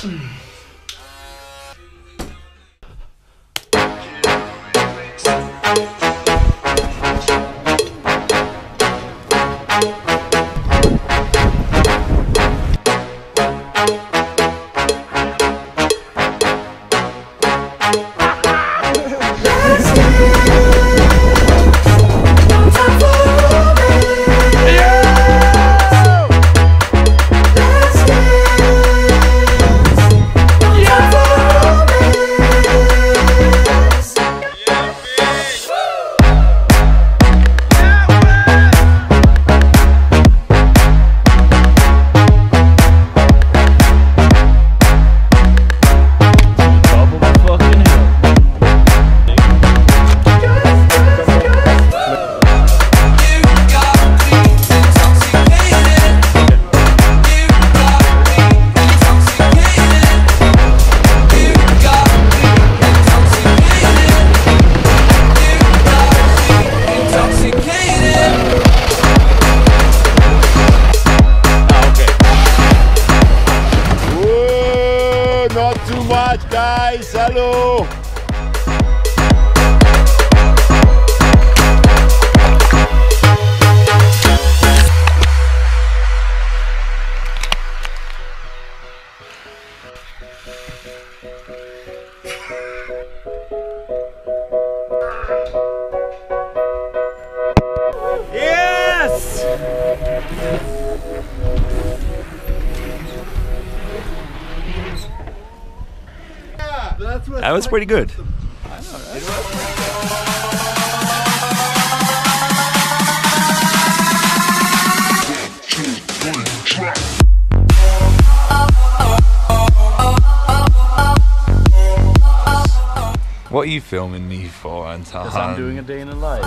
Not too much, guys. Hello. Yes. That was pretty good. I know, right? What are you filming me for, Anton? Because I'm doing a day in the life.